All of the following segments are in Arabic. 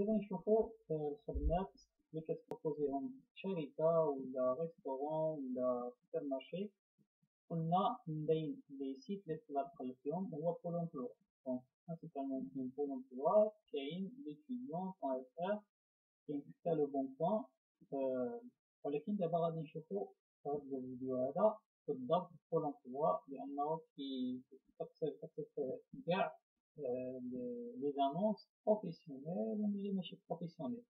إذا نشوفو الخدمات لي كتبروبوزيهم شركة ولا ريستورون ولا سوبر مارشي. قلنا من لي سيت لي تقدر تقلب فيهم هو بول امبلوا، دونك principalement من بول امبلوا كاين ليتيديون.fr كاين حتى لو بون بوان، ولكن دابا غادي نشوفو هاد الفيديو هذا بالضبط بول امبلوا لأنه كيتقصر كاع les annonces professionnelles mais ماشي professionnelles.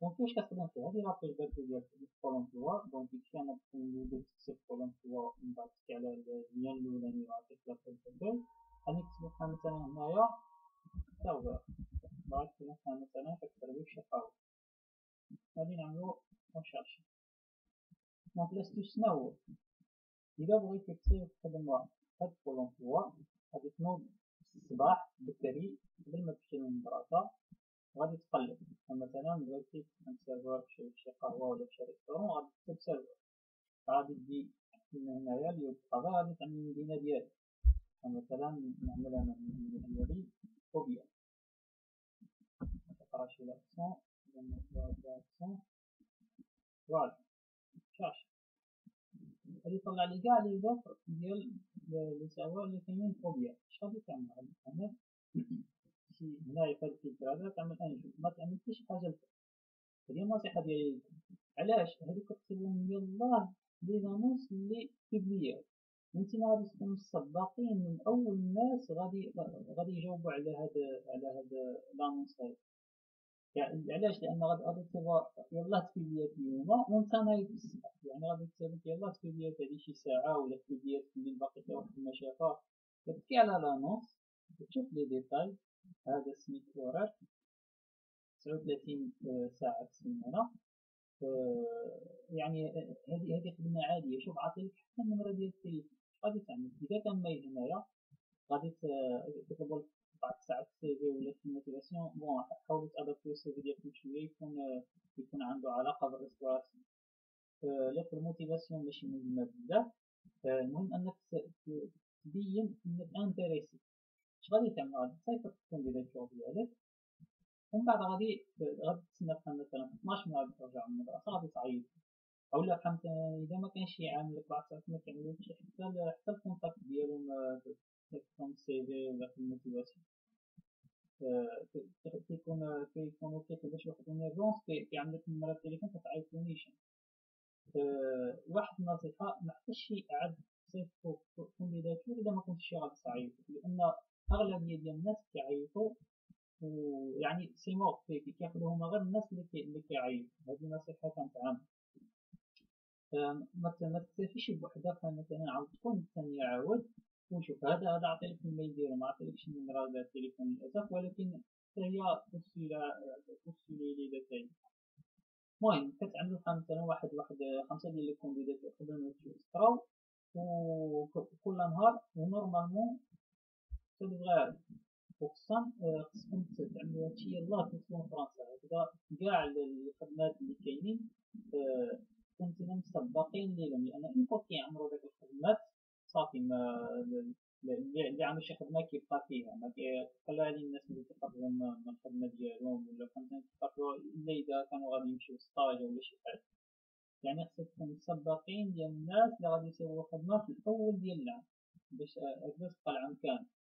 Donc واش كتخدم فيها هذه لاباج باك ديال بول امبلوا، دونك كي انا كندير تكتب بول امبلوا من بعد على البيان الاولاني وعطيك لاباج باك غادي تكتب مثلا هنايا تاوغا بعد مثلا كتكتب شي قهوه غادي نعملو ريشيرش. دونك لاستيس شنو هو اذا بغيتي تكتب خدمه هاد بول امبلوا غادي تنوض الصباح بكري قبل ما تمشي للمدرسة غادي تقلب مثلا بغيتي تسيرفر شي قهوة ولا شي ريستورون غادي تكتب سيرفر غادي تجي من هنايا اليوم القضاء غادي تعمل المدينة ديالك مثلا نعملها من المدينة ديالي فوبيا تقرا شي لاكسون فوالا شاش غادي يطلع لي كاع لي زوفر ديال لي سيرفر لي كاينين فوبيا. شغادي تعمل غادي تعمل هنايا فهاد الفلتر هدا تعمل انجو متعملش حتى شي حاجة لفوق. هادي النصيحة ديالي ليكم علاش هادي كتكتبوهم يلاه لي زانونس لي بيبليات نتينا غادي تكونو السباقين من أول الناس غادي يجاوبو على هاد لانونس هادي. يعني علاش لأن غادي تكتبها يلاه تبيبليات اليوم ونتا نايض الصباح، يعني غادي تكتب يلاه تبيبليات هادي شي ساعة ولا تبيبليات اللي باقي فيها واحد المشافة كتبكي على لانونس كتشوف لي ديتاي. هذا سميتو وراد 39 ساعة في السيمانة، يعني هذه خدمة عادية. شوف عطيلك حتى النمرة ديال التليفون غادي تعمل إذا كان مايل هنايا غادي تطلب بعد ساعة السي في ولا شي موتيفاسيون. بون حاولو تأدابتيو السي في ديالكم شوية يكون عندو علاقة بالريستوراسيون، لأن الموتيفاسيون ماشي مهمة بزاف، المهم أنك تبين أنك انتريسي. غادي تعمل غادي تصيفط الكومبيلات الشغل ديالك ومن بعد غادي تسنى بحال مثلا 12 ملعب ترجع من المدرسة غادي تعيط أولا بحال مثلا إذا مكانش شي عامل بعد ساعات مكملوش حتى الكونتاكت ديالهم في السي في ولا في الموتيفاسيون كيكونو كيطلبوش واحد النيرفونس كيعملك نمرة التليفون كتعيطونيش. واحد النصيحة محتاج شي عاد تصيفطو كومبيلاتور إذا مكنتش غادي تعيط لأن أغلبية ديال الناس كيعيطو ويعني سي مور كياخدوهم غير الناس اللي كيعيطو. هادي نصيحة كنتعامل متكتفيش بوحدة بحال مثلا عاود تكون الثانية عاود ونشوف هذا عطيلك الميل ديالو معطيلكش النمرة ديال التليفون للأسف، ولكن حتى هي توصلي لي داتاي. المهم كتعملو بحال مثلا واحد 5 ديال لي كومبيلاتور قبل ما تمشيو تقراو وكل نهار ونورمالمون تبغى وخصوصا خصكم تعملو هادشي يلاه تكونو فرنسا هكذا كاع الخدمات اللي كاينين كنتينا مسبقين ليهم لأن إمكن كيعمرو داك الخدمات صافي ما اللي عامل شي خدمة كيبقى فيها ما كيقلالي الناس اللي كيقربو من الخدمة ديالهم ولا فهمتني كيقربو إلا إذا كانو غادي يمشيو لسطاج ولا شي حاجة، يعني خصك تكون مسبقين ديال الناس اللي غادي يسيرو الخدمة في الأول ديال العام باش هكذا تبقى العام كامل.